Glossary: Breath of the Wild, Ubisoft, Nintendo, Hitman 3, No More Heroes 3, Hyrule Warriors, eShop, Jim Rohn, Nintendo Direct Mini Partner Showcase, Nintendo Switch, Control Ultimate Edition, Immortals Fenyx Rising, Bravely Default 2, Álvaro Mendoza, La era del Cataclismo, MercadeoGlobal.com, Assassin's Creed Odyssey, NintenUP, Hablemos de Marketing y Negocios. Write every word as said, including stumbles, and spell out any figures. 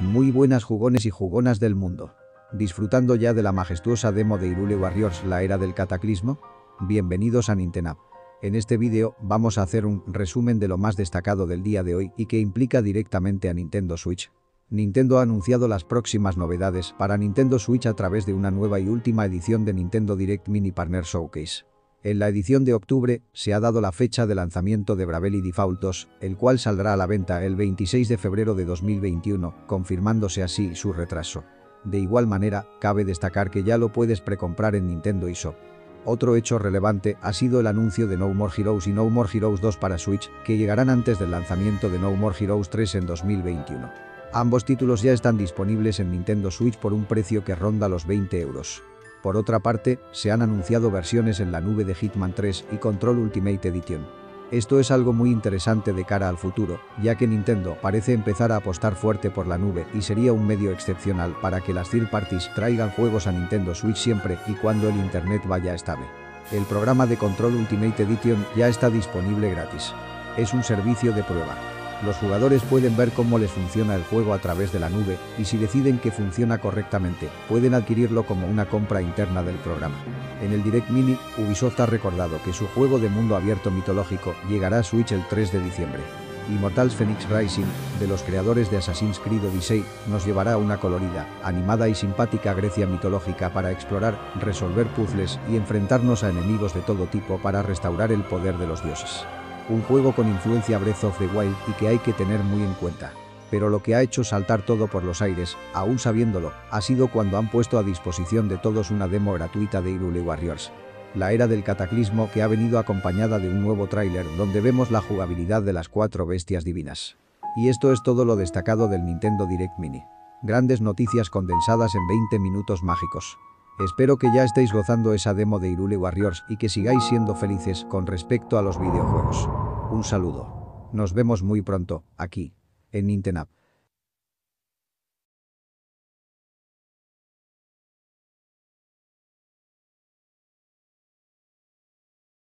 Muy buenas jugones y jugonas del mundo. ¿Disfrutando ya de la majestuosa demo de Hyrule Warriors, la era del cataclismo? Bienvenidos a NintenUP. En este vídeo vamos a hacer un resumen de lo más destacado del día de hoy y que implica directamente a Nintendo Switch. Nintendo ha anunciado las próximas novedades para Nintendo Switch a través de una nueva y última edición de Nintendo Direct Mini Partner Showcase. En la edición de octubre se ha dado la fecha de lanzamiento de Bravely Default dos, el cual saldrá a la venta el veintiséis de febrero de dos mil veintiuno, confirmándose así su retraso. De igual manera, cabe destacar que ya lo puedes precomprar en Nintendo eShop. Otro hecho relevante ha sido el anuncio de No More Heroes y No More Heroes dos para Switch, que llegarán antes del lanzamiento de No More Heroes tres en dos mil veintiuno. Ambos títulos ya están disponibles en Nintendo Switch por un precio que ronda los veinte euros. Por otra parte, se han anunciado versiones en la nube de Hitman tres y Control Ultimate Edition. Esto es algo muy interesante de cara al futuro, ya que Nintendo parece empezar a apostar fuerte por la nube y sería un medio excepcional para que las third parties traigan juegos a Nintendo Switch siempre y cuando el internet vaya estable. El programa de Control Ultimate Edition ya está disponible gratis. Es un servicio de prueba. Los jugadores pueden ver cómo les funciona el juego a través de la nube, y si deciden que funciona correctamente, pueden adquirirlo como una compra interna del programa. En el Direct Mini, Ubisoft ha recordado que su juego de mundo abierto mitológico llegará a Switch el tres de diciembre. Immortals Fenyx Rising, de los creadores de Assassin's Creed Odyssey, nos llevará a una colorida, animada y simpática Grecia mitológica para explorar, resolver puzzles y enfrentarnos a enemigos de todo tipo para restaurar el poder de los dioses. Un juego con influencia Breath of the Wild y que hay que tener muy en cuenta. Pero lo que ha hecho saltar todo por los aires, aún sabiéndolo, ha sido cuando han puesto a disposición de todos una demo gratuita de Hyrule Warriors, la era del cataclismo, que ha venido acompañada de un nuevo tráiler donde vemos la jugabilidad de las cuatro bestias divinas. Y esto es todo lo destacado del Nintendo Direct Mini. Grandes noticias condensadas en veinte minutos mágicos. Espero que ya estéis gozando esa demo de Hyrule Warriors y que sigáis siendo felices con respecto a los videojuegos. Un saludo. Nos vemos muy pronto, aquí, en NintenUP.